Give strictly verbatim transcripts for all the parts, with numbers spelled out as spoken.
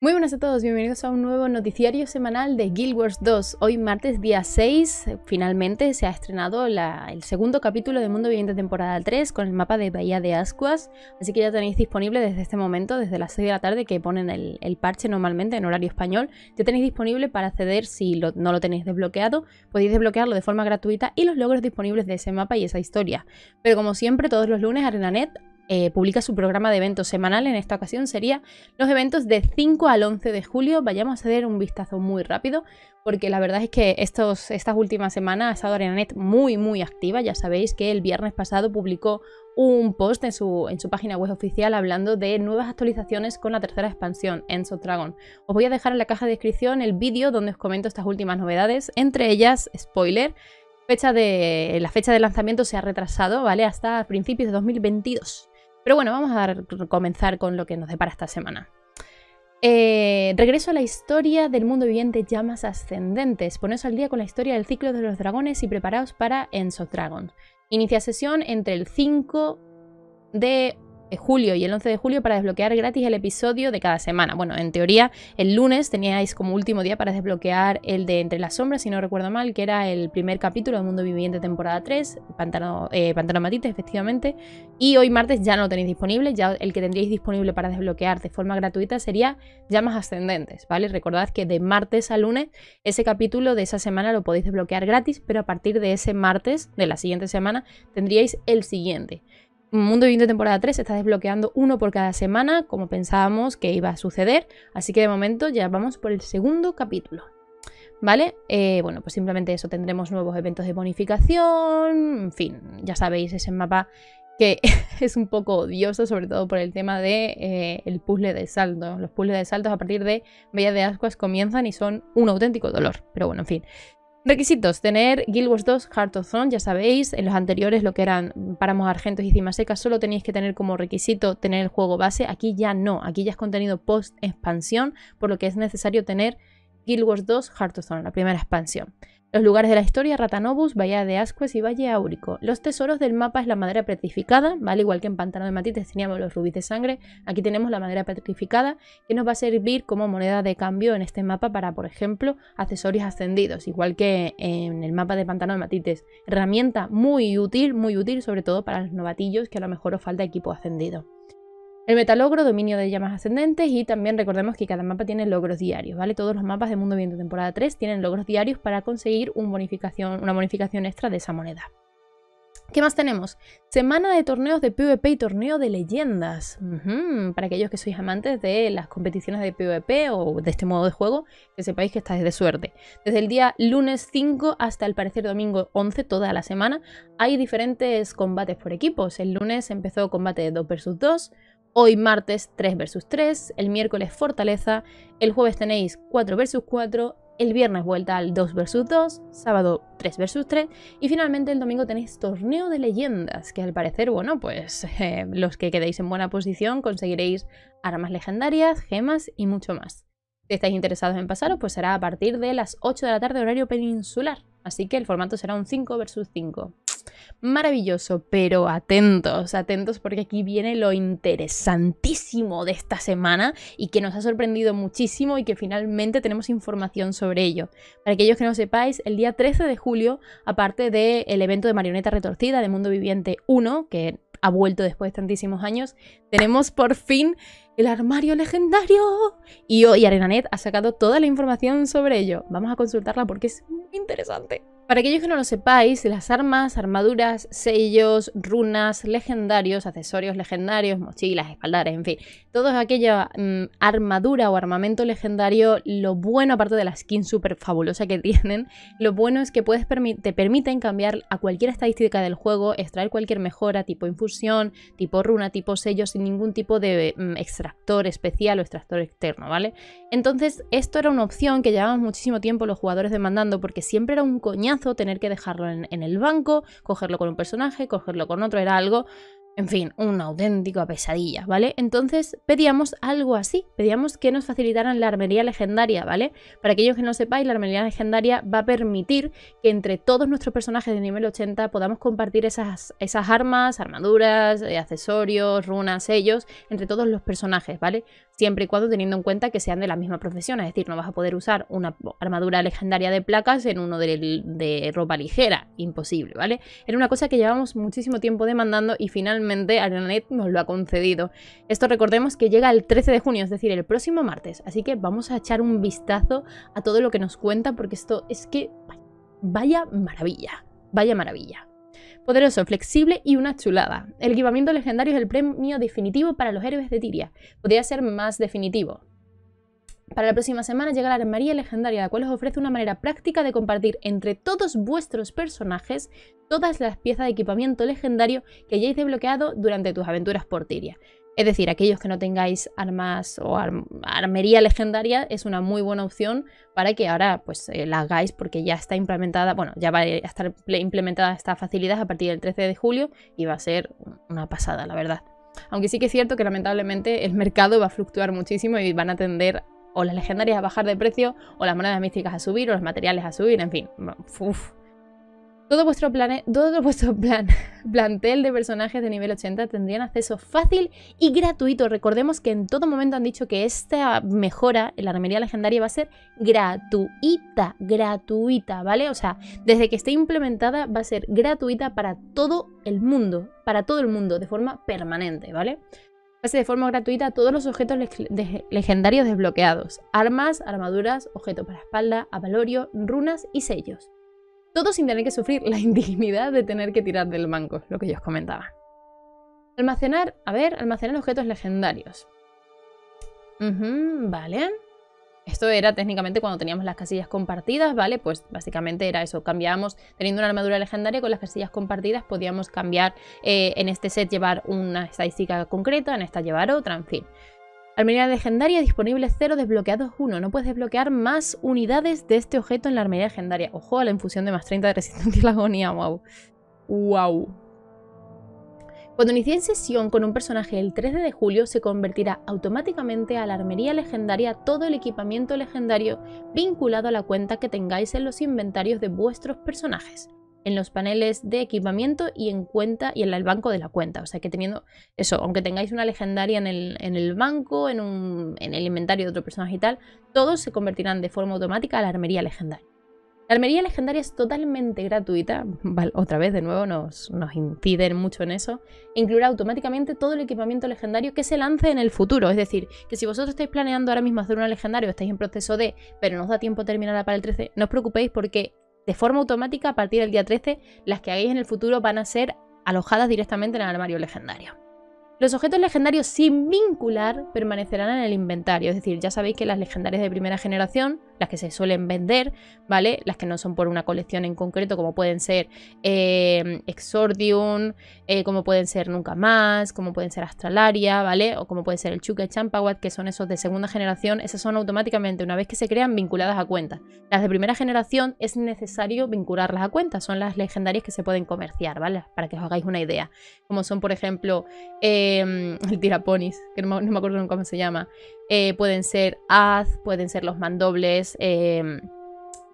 Muy buenas a todos, bienvenidos a un nuevo noticiario semanal de Guild Wars dos. Hoy martes día seis, finalmente se ha estrenado la, el segundo capítulo de Mundo Viviente Temporada tres con el mapa de Bahía de Ascuas, así que ya tenéis disponible desde este momento, desde las seis de la tarde que ponen el, el parche normalmente en horario español, ya tenéis disponible para acceder. Si lo, no lo tenéis desbloqueado, podéis desbloquearlo de forma gratuita y los logros disponibles de ese mapa y esa historia. Pero como siempre, todos los lunes ArenaNet Eh, publica su programa de eventos semanal. En esta ocasión sería los eventos de cinco al once de julio. Vayamos a dar un vistazo muy rápido, porque la verdad es que estos, estas últimas semanas ha estado ArenaNet muy muy activa. Ya sabéis que el viernes pasado publicó un post en su, en su página web oficial hablando de nuevas actualizaciones con la tercera expansión, End of Dragons. Os voy a dejar en la caja de descripción el vídeo donde os comento estas últimas novedades, entre ellas, spoiler, fecha de, la fecha de lanzamiento se ha retrasado, ¿vale? Hasta principios de dos mil veintidós. Pero bueno, vamos a dar, comenzar con lo que nos depara esta semana. Eh, regreso a la historia del mundo viviente Llamas Ascendentes. Poneos al día con la historia del ciclo de los dragones y preparaos para End of Dragons. Inicia sesión entre el cinco de julio y el once de julio para desbloquear gratis el episodio de cada semana. Bueno, en teoría el lunes teníais como último día para desbloquear el de Entre las Sombras, si no recuerdo mal, que era el primer capítulo de Mundo Viviente Temporada tres, Pantano, eh, Pantano de Matites, efectivamente, y hoy martes ya no lo tenéis disponible. Ya el que tendríais disponible para desbloquear de forma gratuita sería Llamas Ascendentes, ¿vale? Recordad que de martes a lunes ese capítulo de esa semana lo podéis desbloquear gratis, pero a partir de ese martes de la siguiente semana tendríais el siguiente. Mundo Viviente Temporada tres se está desbloqueando uno por cada semana, como pensábamos que iba a suceder, así que de momento ya vamos por el segundo capítulo, ¿vale? Eh, bueno, pues simplemente eso, tendremos nuevos eventos de bonificación, en fin, ya sabéis, ese mapa que es un poco odioso, sobre todo por el tema de eh, el puzzle de saltos. Los puzzles de saltos a partir de Bahía de Ascuas comienzan y son un auténtico dolor, pero bueno, en fin. Requisitos: tener Guild Wars dos Heart of Throne. Ya sabéis, en los anteriores, lo que eran Páramos Argentos y Cima Seca, solo tenéis que tener como requisito tener el juego base. Aquí ya no, aquí ya es contenido post expansión, por lo que es necesario tener Guild Wars dos Heart of Throne, la primera expansión. Los lugares de la historia: Ratanobus, Bahía de Ascuas y Valle Áurico. Los tesoros del mapa es la madera petrificada, ¿vale? Igual que en Pantano de Matites teníamos los rubíes de sangre, aquí tenemos la madera petrificada, que nos va a servir como moneda de cambio en este mapa para, por ejemplo, accesorios ascendidos, igual que en el mapa de Pantano de Matites. Herramienta muy útil, muy útil, sobre todo para los novatillos, que a lo mejor os falta equipo ascendido. El metalogro, dominio de Llamas Ascendentes, y también recordemos que cada mapa tiene logros diarios, ¿vale? Todos los mapas de Mundo Viviente Temporada tres tienen logros diarios para conseguir un bonificación, una bonificación extra de esa moneda. ¿Qué más tenemos? Semana de torneos de PvP y torneo de leyendas. Uh-huh. Para aquellos que sois amantes de las competiciones de PvP o de este modo de juego, que sepáis que estáis de suerte. Desde el día lunes cinco hasta el parecer domingo once, toda la semana, hay diferentes combates por equipos. El lunes empezó combate de dos versus dos. Hoy martes tres versus tres, el miércoles fortaleza, el jueves tenéis cuatro versus cuatro, el viernes vuelta al dos versus dos, sábado tres versus tres y finalmente el domingo tenéis torneo de leyendas, que al parecer, bueno, pues eh, los que quedéis en buena posición conseguiréis armas legendarias, gemas y mucho más. Si estáis interesados en pasaros, pues será a partir de las ocho de la tarde horario peninsular, así que el formato será un cinco versus cinco. Maravilloso, pero atentos, atentos, porque aquí viene lo interesantísimo de esta semana y que nos ha sorprendido muchísimo y que finalmente tenemos información sobre ello. Para aquellos que no sepáis, el día trece de julio, aparte del evento de Marioneta Retorcida de Mundo Viviente uno, que ha vuelto después de tantísimos años, tenemos por fin el armario legendario. Y hoy ArenaNet ha sacado toda la información sobre ello. Vamos a consultarla porque es muy interesante. Para aquellos que no lo sepáis, las armas, armaduras, sellos, runas, legendarios, accesorios legendarios, mochilas, espaldares, en fin, toda aquella mmm, armadura o armamento legendario, lo bueno, aparte de la skin súper fabulosa que tienen, lo bueno es que puedes permi te permiten cambiar a cualquier estadística del juego, extraer cualquier mejora tipo infusión, tipo runa, tipo sello, sin ningún tipo de mmm, extractor especial o extractor externo, ¿vale? Entonces, esto era una opción que llevaban muchísimo tiempo los jugadores demandando, porque siempre era un coñazo tener que dejarlo en, en el banco, cogerlo con un personaje, cogerlo con otro, era algo, en fin, una auténtica pesadilla, ¿vale? Entonces pedíamos algo así, pedíamos que nos facilitaran la armería legendaria, ¿vale? Para aquellos que no sepáis, la armería legendaria va a permitir que entre todos nuestros personajes de nivel ochenta podamos compartir esas, esas armas, armaduras, accesorios, runas, sellos, entre todos los personajes, ¿vale? siempre y cuando teniendo en cuenta que sean de la misma profesión, es decir, no vas a poder usar una armadura legendaria de placas en uno de, de ropa ligera, imposible, ¿vale? Era una cosa que llevamos muchísimo tiempo demandando y finalmente ArenaNet nos lo ha concedido. Esto recordemos que llega el trece de junio, es decir, el próximo martes, así que vamos a echar un vistazo a todo lo que nos cuenta porque esto es que vaya maravilla, vaya maravilla. Poderoso, flexible y una chulada. El equipamiento legendario es el premio definitivo para los héroes de Tiria. Podría ser más definitivo. Para la próxima semana llega la armería legendaria, la cual os ofrece una manera práctica de compartir entre todos vuestros personajes todas las piezas de equipamiento legendario que hayáis desbloqueado durante tus aventuras por Tiria. Es decir, aquellos que no tengáis armas o ar armería legendaria es una muy buena opción para que ahora pues eh, la hagáis porque ya está implementada, bueno, ya va a estar implementada esta facilidad a partir del trece de julio y va a ser una pasada, la verdad. Aunque sí que es cierto que lamentablemente el mercado va a fluctuar muchísimo y van a tender o las legendarias a bajar de precio o las monedas místicas a subir o los materiales a subir, en fin, uff. Todo vuestro, plane... Todo vuestro plan... plantel de personajes de nivel ochenta tendrían acceso fácil y gratuito. Recordemos que en todo momento han dicho que esta mejora en la armería legendaria va a ser gratuita, gratuita, ¿vale? O sea, desde que esté implementada va a ser gratuita para todo el mundo, para todo el mundo, de forma permanente, ¿vale? Va a ser de forma gratuita a todos los objetos leg de legendarios desbloqueados. Armas, armaduras, objetos para espalda, avalorio, runas y sellos. Todo sin tener que sufrir la indignidad de tener que tirar del banco, lo que yo os comentaba. Almacenar, a ver, almacenar objetos legendarios. Uh-huh, vale. Esto era técnicamente cuando teníamos las casillas compartidas, ¿vale? Pues básicamente era eso, cambiábamos, teniendo una armadura legendaria con las casillas compartidas podíamos cambiar, eh, en este set llevar una estadística concreta, en esta llevar otra, en fin. Armería legendaria disponible cero, desbloqueados uno. No puedes desbloquear más unidades de este objeto en la armería legendaria. Ojo a la infusión de más treinta de resistencia a la agonía. Wow. Wow. Cuando inicie sesión con un personaje el trece de julio se convertirá automáticamente a la armería legendaria todo el equipamiento legendario vinculado a la cuenta que tengáis en los inventarios de vuestros personajes, en los paneles de equipamiento y en cuenta y en el banco de la cuenta. O sea que teniendo eso, aunque tengáis una legendaria en el, en el banco, en, un, en el inventario de otro personaje y tal, todos se convertirán de forma automática a la armería legendaria. La armería legendaria es totalmente gratuita, vale, otra vez de nuevo nos, nos inciden mucho en eso, e incluirá automáticamente todo el equipamiento legendario que se lance en el futuro. Es decir, que si vosotros estáis planeando ahora mismo hacer una legendaria o estáis en proceso de, pero no os da tiempo a terminarla para el trece, no os preocupéis porque de forma automática, a partir del día trece, las que hagáis en el futuro van a ser alojadas directamente en el armario legendario. Los objetos legendarios sin vincular permanecerán en el inventario. Es decir, ya sabéis que las legendarias de primera generación, las que se suelen vender, ¿vale? Las que no son por una colección en concreto, como pueden ser eh, Exordium, eh, como pueden ser Nunca Más, como pueden ser Astralaria, ¿vale? O como puede ser el Chuka Champawat, que son esos de segunda generación. Esas son automáticamente, una vez que se crean, vinculadas a cuentas. Las de primera generación es necesario vincularlas a cuentas. Son las legendarias que se pueden comerciar, ¿vale? Para que os hagáis una idea. Como son, por ejemplo, eh, el tiraponis, que no, no me acuerdo nunca cómo se llama. Eh, pueden ser Az, pueden ser los mandobles, eh,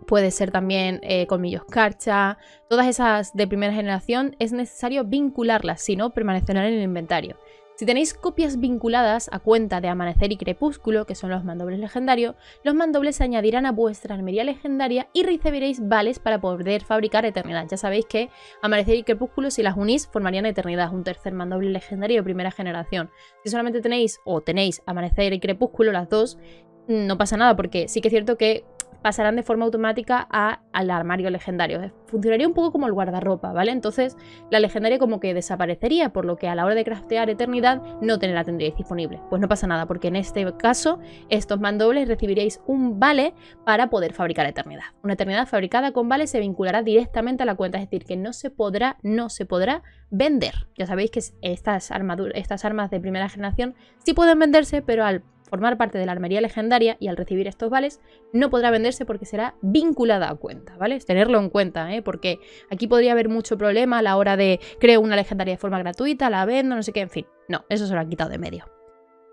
puede ser también eh, Colmillos Karcha. Todas esas de primera generación es necesario vincularlas, si no permanecerán en el inventario. Si tenéis copias vinculadas a cuenta de Amanecer y Crepúsculo, que son los mandobles legendarios, los mandobles se añadirán a vuestra armería legendaria y recibiréis vales para poder fabricar Eternidad. Ya sabéis que Amanecer y Crepúsculo, si las unís, formarían Eternidad, un tercer mandoble legendario de primera generación. Si solamente tenéis o tenéis Amanecer y Crepúsculo, las dos, no pasa nada, porque sí que es cierto que pasarán de forma automática a, al armario legendario. Funcionaría un poco como el guardarropa, ¿vale? Entonces la legendaria como que desaparecería, por lo que a la hora de craftear Eternidad no la tendríais disponible. Pues no pasa nada, porque en este caso estos mandobles recibiréis un vale para poder fabricar Eternidad. Una Eternidad fabricada con vale se vinculará directamente a la cuenta, es decir, que no se podrá, no se podrá vender. Ya sabéis que estas, armaduras, estas armas de primera generación sí pueden venderse, pero al formar parte de la armería legendaria y al recibir estos vales no podrá venderse porque será vinculada a cuenta, ¿vale? Tenerlo en cuenta, ¿eh? Porque aquí podría haber mucho problema a la hora de creo una legendaria de forma gratuita, la vendo, no sé qué, en fin. No, eso se lo han quitado de medio.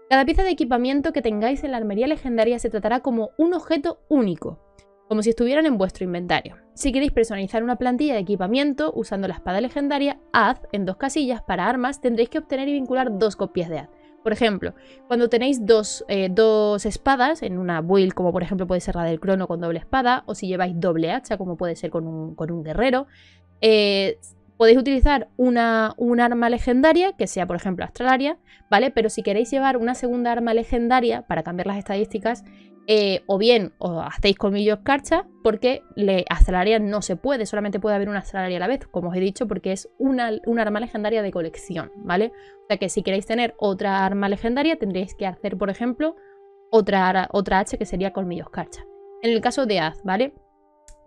Cada pieza de equipamiento que tengáis en la armería legendaria se tratará como un objeto único, como si estuvieran en vuestro inventario. Si queréis personalizar una plantilla de equipamiento usando la espada legendaria, haz en dos casillas para armas tendréis que obtener y vincular dos copias de haz. Por ejemplo, cuando tenéis dos, eh, dos espadas en una build, como por ejemplo puede ser la del crono con doble espada, o si lleváis doble hacha, como puede ser con un, con un guerrero, eh, podéis utilizar una, un arma legendaria, que sea por ejemplo Astralaria, ¿vale? Pero si queréis llevar una segunda arma legendaria para cambiar las estadísticas, eh, o bien os hacéis Colmillos Karcha, porque le, Astralaria no se puede, solamente puede haber una Astralaria a la vez, como os he dicho, porque es una, una arma legendaria de colección, ¿vale? O sea que si queréis tener otra arma legendaria tendréis que hacer, por ejemplo, otra, otra hacha que sería Colmillos Karcha. En el caso de Az, ¿vale?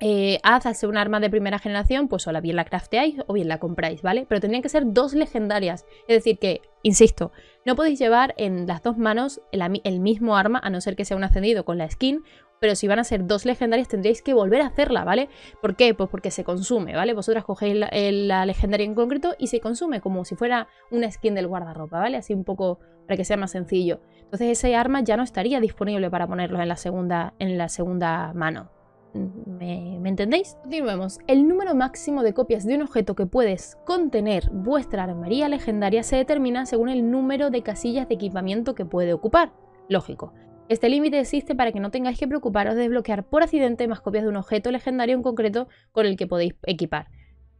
Eh, Az, al ser un arma de primera generación, pues o la bien la crafteáis o bien la compráis, ¿vale? Pero tendrían que ser dos legendarias. Es decir que, insisto, no podéis llevar en las dos manos el, el mismo arma, a no ser que sea un ascendido con la skin. Pero si van a ser dos legendarias tendréis que volver a hacerla, ¿vale? ¿Por qué? Pues porque se consume, ¿vale? Vosotras cogéis la, la legendaria en concreto y se consume como si fuera una skin del guardarropa, ¿vale? Así un poco para que sea más sencillo. Entonces ese arma ya no estaría disponible para ponerlo en la segunda, en la segunda mano. ¿Me, ¿Me entendéis? Continuemos. El número máximo de copias de un objeto que puedes contener vuestra armería legendaria se determina según el número de casillas de equipamiento que puede ocupar. Lógico. Este límite existe para que no tengáis que preocuparos de desbloquear por accidente más copias de un objeto legendario en concreto con el que podéis equipar.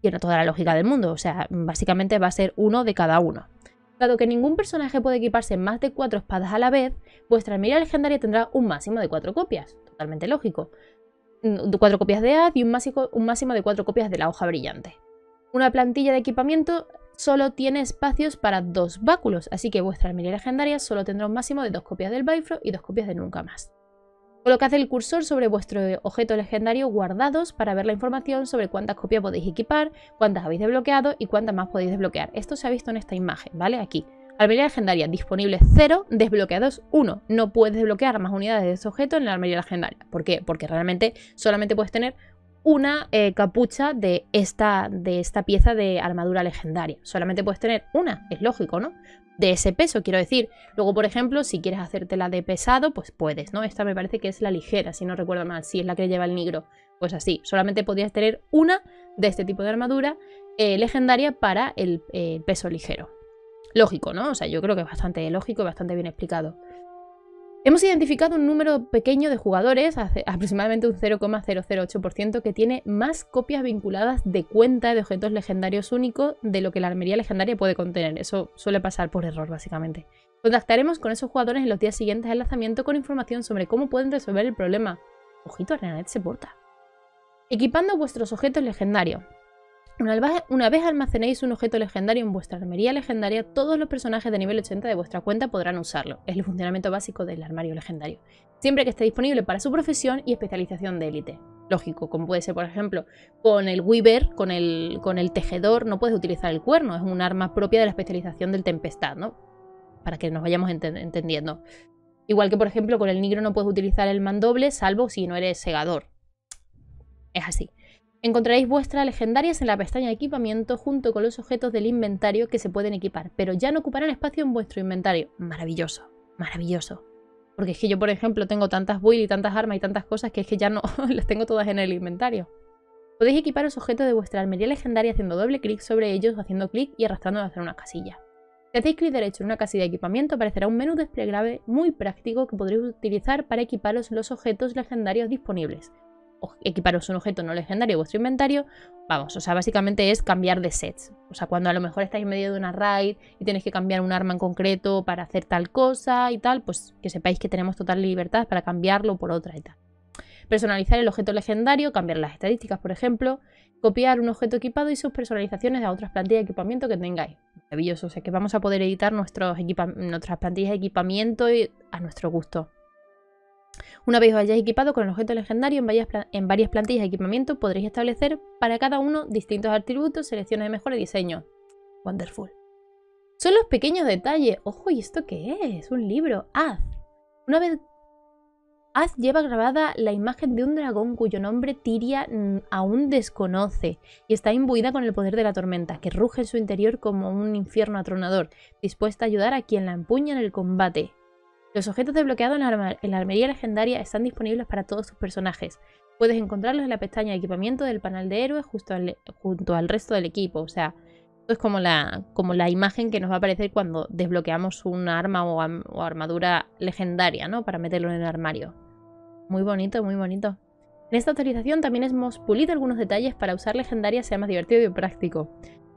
Tiene toda la lógica del mundo, o sea, básicamente va a ser uno de cada uno. Dado que ningún personaje puede equiparse más de cuatro espadas a la vez, vuestra armería legendaria tendrá un máximo de cuatro copias. Totalmente lógico. cuatro copias de Az y un máximo, un máximo de cuatro copias de la hoja brillante. Una plantilla de equipamiento solo tiene espacios para dos báculos, así que vuestra armería legendaria solo tendrá un máximo de dos copias del Bifro y dos copias de Nunca Más. Colocad el cursor sobre vuestro objeto legendario guardados para ver la información sobre cuántas copias podéis equipar, cuántas habéis desbloqueado y cuántas más podéis desbloquear. Esto se ha visto en esta imagen, ¿vale? Aquí. Armería legendaria disponible cero, desbloqueados uno. No puedes desbloquear más unidades de este objeto en la armería legendaria. ¿Por qué? Porque realmente solamente puedes tener una eh, capucha de esta, de esta pieza de armadura legendaria. Solamente puedes tener una, es lógico, ¿no? De ese peso, quiero decir. Luego, por ejemplo, si quieres hacerte la de pesado, pues puedes, ¿no? Esta me parece que es la ligera, si no recuerdo mal. Si es la que lleva el negro, pues así. Solamente podrías tener una de este tipo de armadura eh, legendaria para el eh, peso ligero. Lógico, ¿no? O sea, yo creo que es bastante lógico y bastante bien explicado. Hemos identificado un número pequeño de jugadores, aproximadamente un cero coma cero cero ocho por ciento, que tiene más copias vinculadas de cuenta de objetos legendarios únicos de lo que la armería legendaria puede contener. Eso suele pasar por error, básicamente. Contactaremos con esos jugadores en los días siguientes al lanzamiento con información sobre cómo pueden resolver el problema. Ojito, ArenaNet se porta. Equipando vuestros objetos legendarios. Una vez almacenéis un objeto legendario en vuestra armería legendaria, todos los personajes de nivel ochenta de vuestra cuenta podrán usarlo. Es el funcionamiento básico del armario legendario. Siempre que esté disponible para su profesión y especialización de élite. Lógico, como puede ser por ejemplo con el Weaver, con el, con el Tejedor, no puedes utilizar el cuerno. Es un arma propia de la especialización del Tempestad, ¿no? Para que nos vayamos ent entendiendo. Igual que por ejemplo con el Nigro no puedes utilizar el mandoble, salvo si no eres segador. Es así. Encontraréis vuestras legendarias en la pestaña de equipamiento junto con los objetos del inventario que se pueden equipar, pero ya no ocuparán espacio en vuestro inventario. Maravilloso, maravilloso. Porque es que yo, por ejemplo, tengo tantas builds y tantas armas y tantas cosas que es que ya no las tengo todas en el inventario. Podéis equipar los objetos de vuestra armería legendaria haciendo doble clic sobre ellos, haciendo clic y arrastrándolos hacia una casilla. Si hacéis clic derecho en una casilla de equipamiento aparecerá un menú desplegable muy práctico que podréis utilizar para equiparos los objetos legendarios disponibles. Equiparos un objeto no legendario a vuestro inventario, vamos, o sea, básicamente es cambiar de sets. O sea, cuando a lo mejor estáis en medio de una raid y tenéis que cambiar un arma en concreto para hacer tal cosa y tal, pues que sepáis que tenemos total libertad para cambiarlo por otra y tal. Personalizar el objeto legendario, cambiar las estadísticas, por ejemplo, copiar un objeto equipado y sus personalizaciones a otras plantillas de equipamiento que tengáis. Maravilloso, o sea, que vamos a poder editar nuestros nuestras plantillas de equipamiento a nuestro gusto. Una vez os hayáis equipado con el objeto legendario en varias plantillas de equipamiento podréis establecer para cada uno distintos atributos, selecciones de mejora y diseño. Wonderful. Son los pequeños detalles. Ojo, ¿y esto qué es? Un libro. Az. Una vez Az lleva grabada la imagen de un dragón cuyo nombre Tiria aún desconoce y está imbuida con el poder de la tormenta, que ruge en su interior como un infierno atronador, dispuesta a ayudar a quien la empuña en el combate. Los objetos desbloqueados en la, en la armería legendaria están disponibles para todos tus personajes. Puedes encontrarlos en la pestaña de equipamiento del panel de héroes justo al, junto al resto del equipo. O sea, Es como la, como la imagen que nos va a aparecer cuando desbloqueamos un arma o, o armadura legendaria, ¿no? Para meterlo en el armario. Muy bonito, muy bonito. En esta actualización también hemos pulido algunos detalles para usar legendarias sea más divertido y práctico.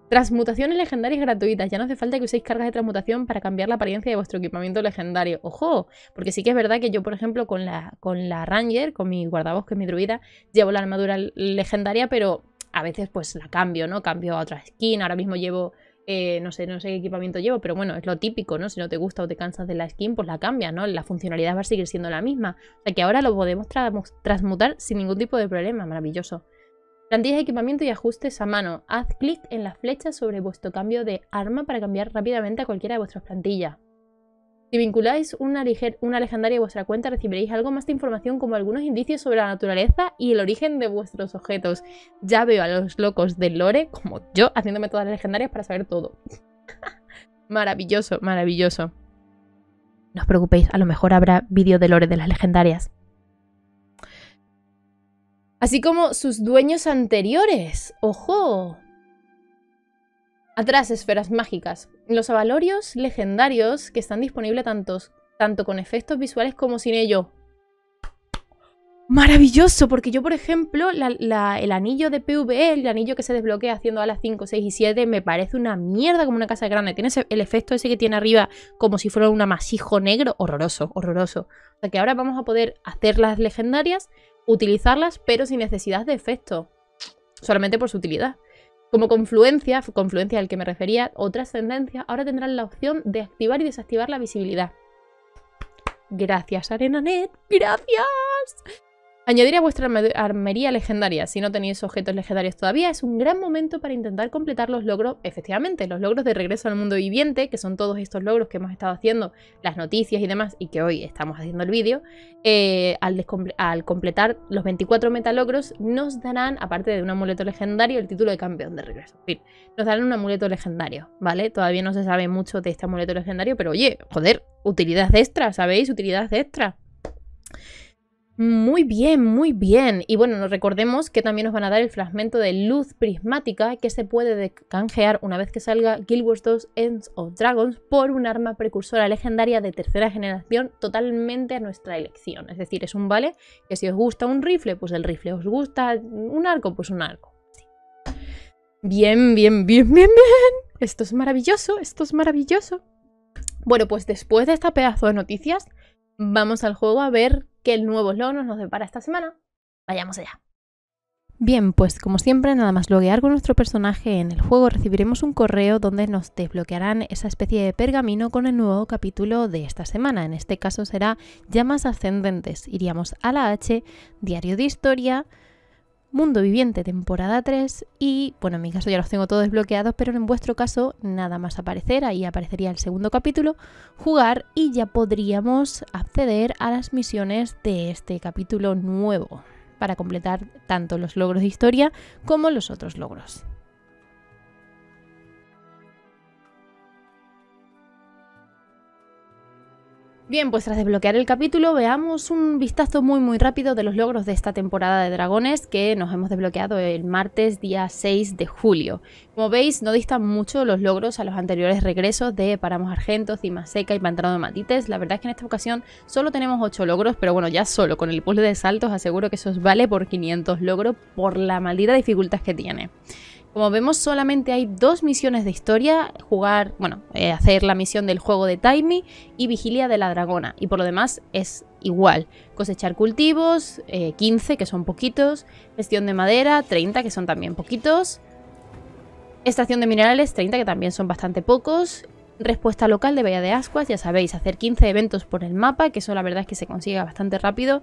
Transmutaciones legendarias gratuitas. Ya no hace falta que uséis cargas de transmutación para cambiar la apariencia de vuestro equipamiento legendario. ¡Ojo! Porque sí que es verdad que yo, por ejemplo, con la, con la Ranger, con mi guardabosques, mi druida, llevo la armadura legendaria, pero... a veces pues la cambio, ¿no? Cambio a otra skin. Ahora mismo llevo, eh, no sé, no sé qué equipamiento llevo, pero bueno, es lo típico, ¿no? Si no te gusta o te cansas de la skin, pues la cambias, ¿no? La funcionalidad va a seguir siendo la misma. O sea que ahora lo podemos tra transmutar sin ningún tipo de problema. Maravilloso. Plantillas de equipamiento y ajustes a mano. Haz clic en la flecha sobre vuestro cambio de arma para cambiar rápidamente a cualquiera de vuestras plantillas. Si vinculáis una, una legendaria a vuestra cuenta, recibiréis algo más de información como algunos indicios sobre la naturaleza y el origen de vuestros objetos. Ya veo a los locos del lore, como yo, haciéndome todas las legendarias para saber todo. Maravilloso, maravilloso. No os preocupéis, a lo mejor habrá vídeo de lore de las legendarias. Así como sus dueños anteriores. ¡Ojo! Atrás, esferas mágicas. Los avalorios legendarios que están disponibles tantos, tanto con efectos visuales como sin ello. ¡Maravilloso! Porque yo, por ejemplo, la, la, el anillo de P V L, el anillo que se desbloquea haciendo alas cinco, seis y siete, me parece una mierda como una casa grande. Tiene ese, el efecto ese que tiene arriba como si fuera un amasijo negro. Horroroso, horroroso. O sea que ahora vamos a poder hacer las legendarias, utilizarlas, pero sin necesidad de efecto. Solamente por su utilidad. Como confluencia, confluencia al que me refería, o trascendencia, ahora tendrán la opción de activar y desactivar la visibilidad. Gracias, ArenaNet. ¡Gracias! Añadir a vuestra armería legendaria. Si no tenéis objetos legendarios todavía, es un gran momento para intentar completar los logros, efectivamente, los logros de regreso al mundo viviente, que son todos estos logros que hemos estado haciendo, las noticias y demás, y que hoy estamos haciendo el vídeo. Eh, al, al completar los veinticuatro metalogros, nos darán, aparte de un amuleto legendario, el título de campeón de regreso. En fin, nos darán un amuleto legendario, ¿vale? Todavía no se sabe mucho de este amuleto legendario, pero oye, joder, utilidad extra, ¿sabéis? Utilidad extra. Muy bien, muy bien. Y bueno, nos recordemos que también nos van a dar el fragmento de luz prismática que se puede canjear una vez que salga Guild Wars dos End of Dragons por un arma precursora legendaria de tercera generación totalmente a nuestra elección. Es decir, es un vale que si os gusta un rifle, pues el rifle. ¿Os gusta un arco? Pues un arco. Sí. Bien, bien, bien, bien, bien. Esto es maravilloso, esto es maravilloso. Bueno, pues después de esta pedazo de noticias, vamos al juego a ver... que el nuevo logro nos depara esta semana. Vayamos allá. Bien, pues como siempre, nada más loguear con nuestro personaje en el juego, recibiremos un correo donde nos desbloquearán esa especie de pergamino con el nuevo capítulo de esta semana. En este caso será Llamas Ascendentes. Iríamos a la H, Diario de Historia, Mundo Viviente Temporada tres y, bueno, en mi caso ya los tengo todos desbloqueados, pero en vuestro caso nada más aparecer, ahí aparecería el segundo capítulo, jugar y ya podríamos acceder a las misiones de este capítulo nuevo para completar tanto los logros de historia como los otros logros. Bien, pues tras desbloquear el capítulo veamos un vistazo muy muy rápido de los logros de esta temporada de dragones que nos hemos desbloqueado el martes día seis de julio. Como veis, no distan mucho los logros a los anteriores regresos de Páramos Argentos, Cima Seca y Pantano de Matites. La verdad es que en esta ocasión solo tenemos ocho logros, pero bueno, ya solo con el puzzle de saltos aseguro que eso os vale por quinientos logros por la maldita dificultad que tiene. Como vemos, solamente hay dos misiones de historia, jugar, bueno, eh, hacer la misión del juego de Taimi y Vigilia de la Dragona. Y por lo demás es igual, cosechar cultivos, eh, quince que son poquitos, gestión de madera, treinta que son también poquitos, extracción de minerales, treinta que también son bastante pocos, respuesta local de Bahía de Ascuas, ya sabéis, hacer quince eventos por el mapa, que eso la verdad es que se consigue bastante rápido.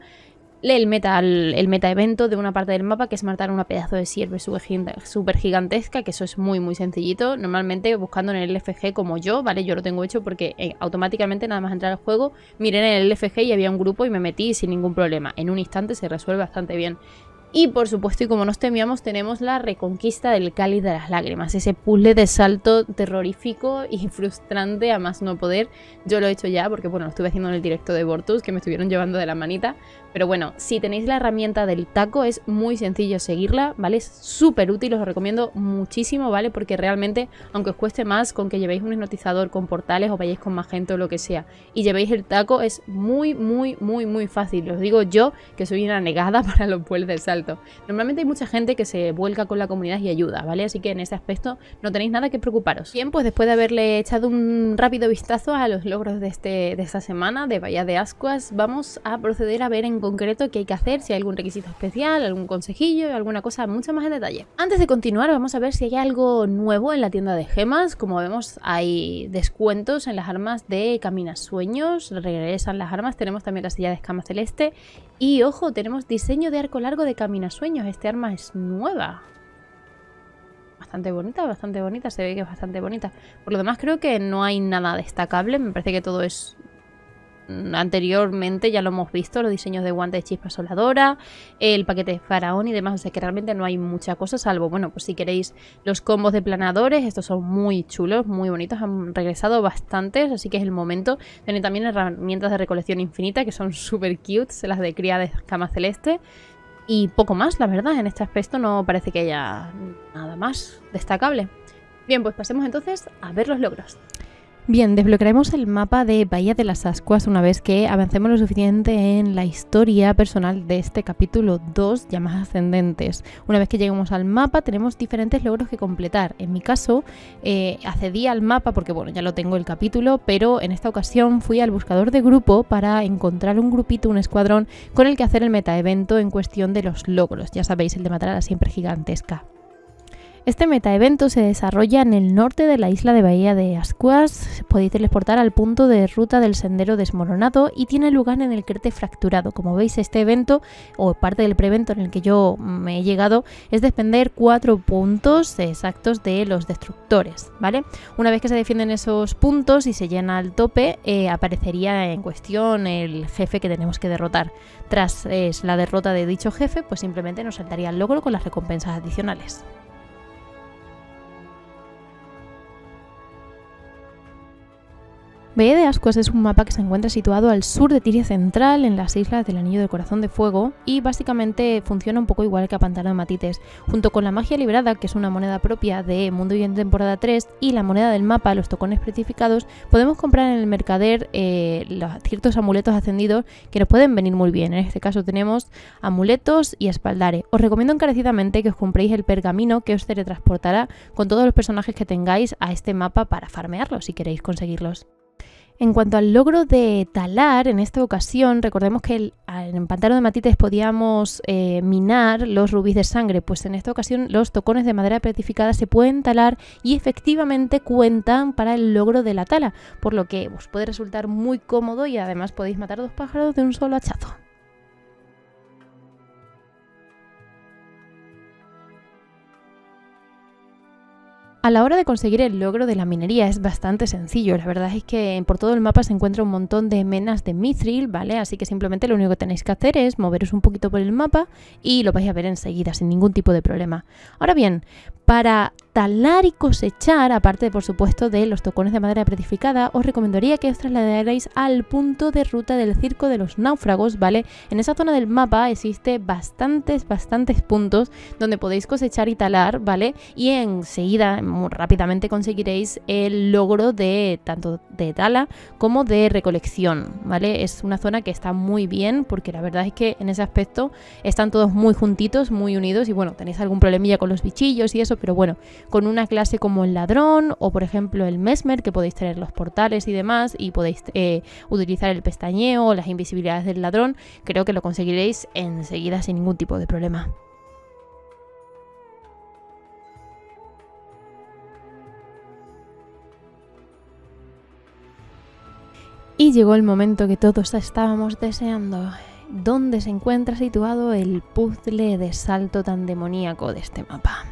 El meta, el meta evento de una parte del mapa que es matar una pedazo de sierve súper gigantesca, que eso es muy muy sencillito, normalmente buscando en el L F G como yo, ¿vale? Yo lo tengo hecho porque eh, automáticamente nada más entrar al juego, miré en el L F G y había un grupo y me metí sin ningún problema, en un instante se resuelve bastante bien. Y por supuesto, y como nos temíamos, tenemos la reconquista del Cáliz de las Lágrimas, ese puzzle de salto terrorífico y frustrante a más no poder. Yo lo he hecho ya porque, bueno, lo estuve haciendo en el directo de Vortus, que me estuvieron llevando de la manita. Pero bueno, si tenéis la herramienta del taco, es muy sencillo seguirla, ¿vale? Es súper útil, os lo recomiendo muchísimo, ¿vale? Porque realmente, aunque os cueste más, con que llevéis un hipnotizador con portales o vayáis con Magento o lo que sea, y llevéis el taco, es muy, muy, muy, muy fácil. Os digo yo, que soy una negada para los puzzles de salto. Normalmente hay mucha gente que se vuelca con la comunidad y ayuda, ¿vale? Así que en ese aspecto no tenéis nada que preocuparos. Bien, pues después de haberle echado un rápido vistazo a los logros de, este, de esta semana de Bahía de Ascuas, vamos a proceder a ver en concreto qué hay que hacer, si hay algún requisito especial, algún consejillo, alguna cosa mucho más en detalle. Antes de continuar, vamos a ver si hay algo nuevo en la tienda de gemas. Como vemos, hay descuentos en las armas de Caminasueños, regresan las armas, tenemos también la silla de escama celeste y, ojo, tenemos diseño de arco largo de Caminasueños. Mina Sueños, este arma es nueva. Bastante bonita, bastante bonita, se ve que es bastante bonita. Por lo demás, creo que no hay nada destacable, me parece que todo es... Anteriormente ya lo hemos visto, los diseños de guantes de chispa soladora, el paquete de faraón y demás, o sea que realmente no hay mucha cosa, salvo, bueno, pues si queréis los combos de planadores, estos son muy chulos, muy bonitos, han regresado bastantes, así que es el momento. Tienen también herramientas de recolección infinita que son súper cute, las de cría de escama celeste. Y poco más, la verdad, en este aspecto no parece que haya nada más destacable. Bien, pues pasemos entonces a ver los logros. Bien, desbloquearemos el mapa de Bahía de las Ascuas una vez que avancemos lo suficiente en la historia personal de este capítulo dos, Llamas Ascendentes. Una vez que lleguemos al mapa tenemos diferentes logros que completar. En mi caso, eh, accedí al mapa porque, bueno, ya lo tengo el capítulo, pero en esta ocasión fui al buscador de grupo para encontrar un grupito, un escuadrón, con el que hacer el metaevento en cuestión de los logros. Ya sabéis, el de matar a la siempre gigantesca. Este metaevento se desarrolla en el norte de la isla de Bahía de Ascuas. Podéis teleportar al punto de ruta del sendero desmoronado y tiene lugar en el crete fracturado. Como veis, este evento, o parte del preevento en el que yo me he llegado, es despender cuatro puntos exactos de los destructores, ¿vale? Una vez que se defienden esos puntos y se llena al tope, eh, aparecería en cuestión el jefe que tenemos que derrotar. Tras eh, la derrota de dicho jefe, pues simplemente nos saltaría el logro con las recompensas adicionales. Bahía de Ascuas es un mapa que se encuentra situado al sur de Tiria Central, en las islas del Anillo del Corazón de Fuego, y básicamente funciona un poco igual que a Pantano de Matites. Junto con la magia liberada, que es una moneda propia de Mundo Viviente Temporada tres, y la moneda del mapa, los tocones petrificados, podemos comprar en el mercader eh, los ciertos amuletos ascendidos que nos pueden venir muy bien. En este caso tenemos amuletos y espaldares. Os recomiendo encarecidamente que os compréis el pergamino que os teletransportará con todos los personajes que tengáis a este mapa para farmearlos si queréis conseguirlos. En cuanto al logro de talar, en esta ocasión recordemos que el, en Pantano de Matites podíamos eh, minar los rubíes de sangre, pues en esta ocasión los tocones de madera petrificada se pueden talar y efectivamente cuentan para el logro de la tala, por lo que os puede resultar muy cómodo y además podéis matar dos pájaros de un solo hachazo. A la hora de conseguir el logro de la minería es bastante sencillo. La verdad es que por todo el mapa se encuentra un montón de menas de mithril, ¿vale? Así que simplemente lo único que tenéis que hacer es moveros un poquito por el mapa y lo vais a ver enseguida, sin ningún tipo de problema. Ahora bien, para talar y cosechar, aparte por supuesto de los tocones de madera petrificada, os recomendaría que os trasladarais al punto de ruta del Circo de los Náufragos, ¿vale? En esa zona del mapa existe bastantes, bastantes puntos donde podéis cosechar y talar, ¿vale? Y enseguida, muy rápidamente conseguiréis el logro de tanto de tala como de recolección, ¿vale? Es una zona que está muy bien porque la verdad es que en ese aspecto están todos muy juntitos, muy unidos y bueno, tenéis algún problemilla con los bichillos y eso, pero bueno, con una clase como el ladrón o por ejemplo el mesmer, que podéis tener los portales y demás y podéis eh, utilizar el pestañeo o las invisibilidades del ladrón, creo que lo conseguiréis enseguida sin ningún tipo de problema. Y llegó el momento que todos estábamos deseando. ¿Dónde se encuentra situado el puzzle de salto tan demoníaco de este mapa?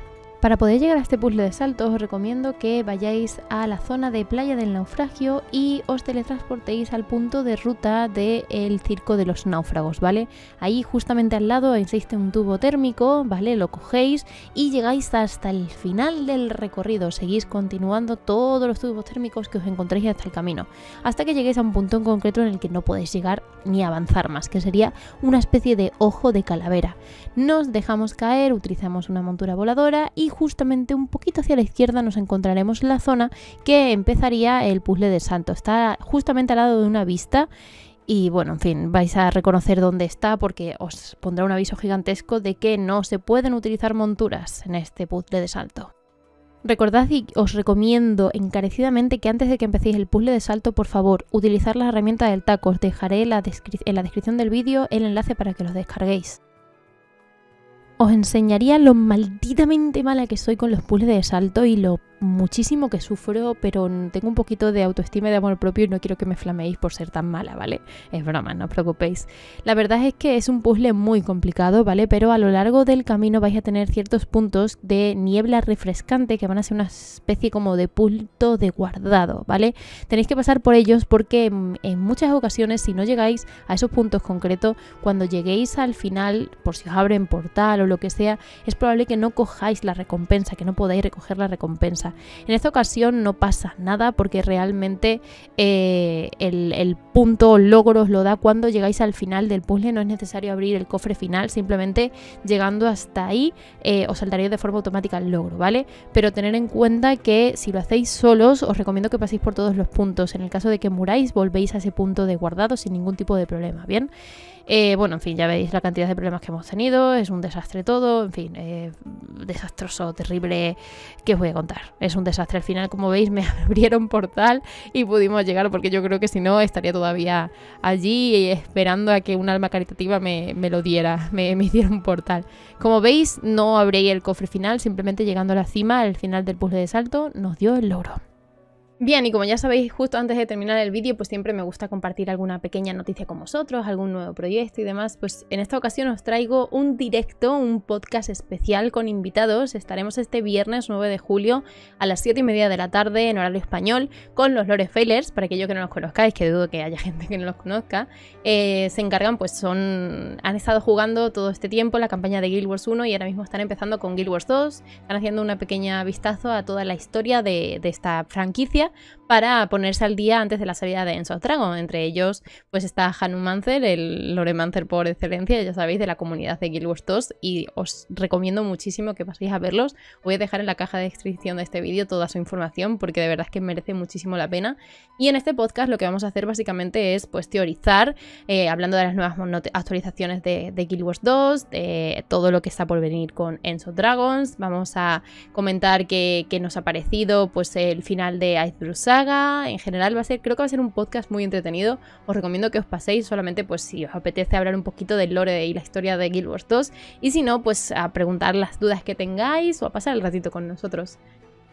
Para poder llegar a este puzzle de saltos os recomiendo que vayáis a la zona de Playa del Naufragio y os teletransportéis al punto de ruta del Circo de los Náufragos, ¿vale? Ahí justamente al lado existe un tubo térmico, ¿vale? Lo cogéis y llegáis hasta el final del recorrido, seguís continuando todos los tubos térmicos que os encontréis hasta el camino, hasta que lleguéis a un punto en concreto en el que no podéis llegar ni avanzar más, que sería una especie de ojo de calavera. Nos dejamos caer, utilizamos una montura voladora y justamente un poquito hacia la izquierda nos encontraremos en la zona que empezaría el puzzle de salto. Está justamente al lado de una vista y bueno, en fin, vais a reconocer dónde está porque os pondrá un aviso gigantesco de que no se pueden utilizar monturas en este puzzle de salto. Recordad y os recomiendo encarecidamente que antes de que empecéis el puzzle de salto, por favor, utilizar las herramientas del taco. Os dejaré la en la descripción del vídeo el enlace para que los descarguéis. Os enseñaría lo malditamente mala que soy con los puzzles de salto y lo muchísimo que sufro, pero tengo un poquito de autoestima y de amor propio y no quiero que me flameéis por ser tan mala, ¿vale? Es broma, no os preocupéis. La verdad es que es un puzzle muy complicado, ¿vale? Pero a lo largo del camino vais a tener ciertos puntos de niebla refrescante que van a ser una especie como de punto de guardado, ¿vale? Tenéis que pasar por ellos porque en muchas ocasiones, si no llegáis a esos puntos concretos, cuando lleguéis al final, por si os abren portal o lo que sea, es probable que no cojáis la recompensa, que no podáis recoger la recompensa. En esta ocasión no pasa nada porque realmente eh, el, el punto logro os lo da cuando llegáis al final del puzzle. No es necesario abrir el cofre final, simplemente llegando hasta ahí eh, os saltaréis de forma automática el logro, ¿vale? Pero tener en cuenta que si lo hacéis solos, os recomiendo que paséis por todos los puntos. En el caso de que muráis, volvéis a ese punto de guardado sin ningún tipo de problema, ¿bien? Eh, bueno, en fin, ya veis la cantidad de problemas que hemos tenido, es un desastre todo, en fin, eh, desastroso, terrible, ¿qué os voy a contar? Es un desastre. Al final, como veis, me abrieron portal y pudimos llegar porque yo creo que si no estaría todavía allí esperando a que un alma caritativa me, me lo diera, me, me hiciera un portal. Como veis, no abrí el cofre final, simplemente llegando a la cima, al final del puzzle de salto, nos dio el logro. Bien, y como ya sabéis, justo antes de terminar el vídeo, pues siempre me gusta compartir alguna pequeña noticia con vosotros, algún nuevo proyecto y demás. Pues en esta ocasión os traigo un directo, un podcast especial con invitados. Estaremos este viernes nueve de julio a las siete y media de la tarde en horario español con los Lore Failers. Para aquellos que no los conozcáis, que dudo que haya gente que no los conozca, eh, se encargan, pues son han estado jugando todo este tiempo la campaña de Guild Wars uno y ahora mismo están empezando con Guild Wars dos. Están haciendo una pequeña vistazo a toda la historia de, de esta franquicia para ponerse al día antes de la salida de End of Dragons. Entre ellos pues está Hanumancer, el Loremancer por excelencia, ya sabéis, de la comunidad de Guild Wars dos, y os recomiendo muchísimo que paséis a verlos. Voy a dejar en la caja de descripción de este vídeo toda su información porque de verdad es que merece muchísimo la pena. Y en este podcast lo que vamos a hacer básicamente es pues teorizar, eh, hablando de las nuevas actualizaciones de, de Guild Wars dos, de todo lo que está por venir con End of Dragons. Vamos a comentar qué nos ha parecido pues el final de Saga. En general va a ser, creo que va a ser un podcast muy entretenido. Os recomiendo que os paséis solamente pues si os apetece hablar un poquito del lore y la historia de Guild Wars dos, y si no, pues a preguntar las dudas que tengáis o a pasar el ratito con nosotros.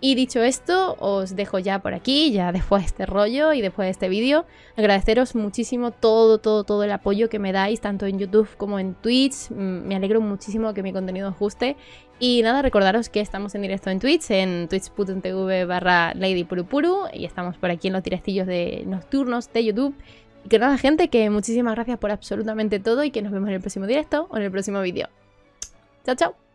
Y dicho esto, os dejo ya por aquí, ya después de este rollo y después de este vídeo. Agradeceros muchísimo todo, todo, todo el apoyo que me dais, tanto en YouTube como en Twitch. Me alegro muchísimo que mi contenido os guste. Y nada, recordaros que estamos en directo en Twitch, en twitch.tv barra Lady Purupuru. Y estamos por aquí en los directillos de nocturnos de YouTube. Y que nada, gente, que muchísimas gracias por absolutamente todo y que nos vemos en el próximo directo o en el próximo vídeo. Chao, chao.